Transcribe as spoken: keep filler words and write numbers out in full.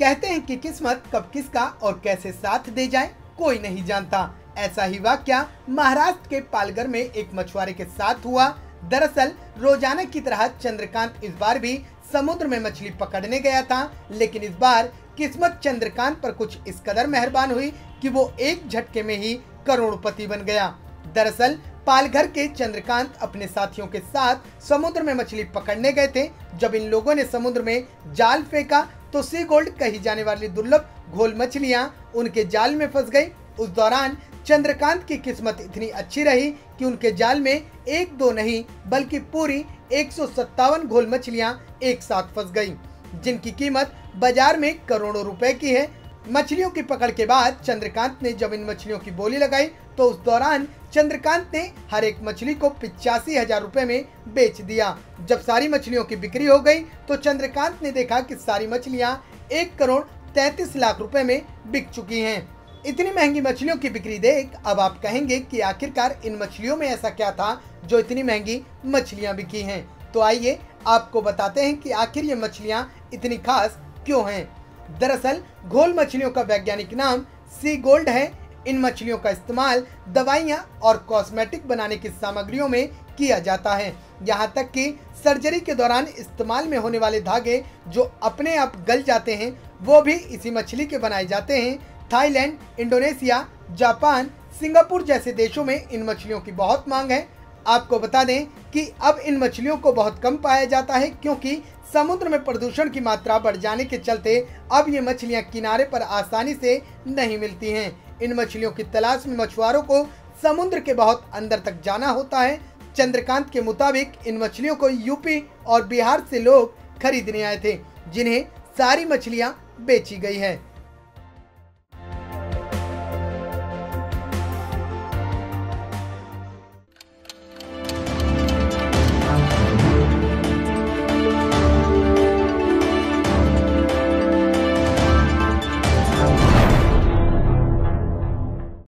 कहते हैं कि किस्मत कब किसका और कैसे साथ दे जाए कोई नहीं जानता। ऐसा ही वाकया महाराष्ट्र के पालघर में एक मछुआरे के साथ हुआ। दरअसल रोजाना की तरह चंद्रकांत इस बार भी समुद्र में मछली पकड़ने गया था, लेकिन इस बार किस्मत चंद्रकांत पर कुछ इस कदर मेहरबान हुई कि वो एक झटके में ही करोड़पति बन गया। दरअसल पालघर के चंद्रकांत अपने साथियों के साथ समुद्र में मछली पकड़ने गए थे। जब इन लोगों ने समुद्र में जाल फेंका तो सी गोल्ड कही जाने वाली दुर्लभ घोल मछलियां उनके जाल में फंस गई। उस दौरान चंद्रकांत की किस्मत इतनी अच्छी रही कि उनके जाल में एक दो नहीं बल्कि पूरी एक सौ सत्तावन घोल मछलियां एक साथ फंस गई, जिनकी कीमत बाजार में करोड़ों रुपए की है। मछलियों की पकड़ के बाद चंद्रकांत ने जब इन मछलियों की बोली लगाई तो उस दौरान चंद्रकांत ने हर एक मछली को पिचासी हजार रुपए में बेच दिया। जब सारी मछलियों की बिक्री हो गई तो चंद्रकांत ने देखा कि सारी मछलियां एक करोड़ तैतीस लाख रुपए में बिक चुकी हैं। इतनी महंगी मछलियों की बिक्री देख अब आप कहेंगे कि आखिरकार इन मछलियों में ऐसा क्या था जो इतनी महंगी मछलियाँ बिकी हैं। तो आइए आपको बताते हैं कि आखिर ये मछलियाँ इतनी खास क्यों हैं। दरअसल घोल मछलियों का वैज्ञानिक नाम सी गोल्ड है। इन मछलियों का इस्तेमाल दवाइयाँ और कॉस्मेटिक बनाने की सामग्रियों में किया जाता है। यहाँ तक कि सर्जरी के दौरान इस्तेमाल में होने वाले धागे जो अपने आप गल जाते हैं वो भी इसी मछली के बनाए जाते हैं। थाईलैंड, इंडोनेशिया, जापान, सिंगापुर जैसे देशों में इन मछलियों की बहुत मांग है। आपको बता दें कि अब इन मछलियों को बहुत कम पाया जाता है, क्योंकि समुद्र में प्रदूषण की मात्रा बढ़ जाने के चलते अब ये मछलियां किनारे पर आसानी से नहीं मिलती हैं। इन मछलियों की तलाश में मछुआरों को समुद्र के बहुत अंदर तक जाना होता है। चंद्रकांत के मुताबिक इन मछलियों को यूपी और बिहार से लोग खरीदने आए थे, जिन्हें सारी मछलियां बेची गई है।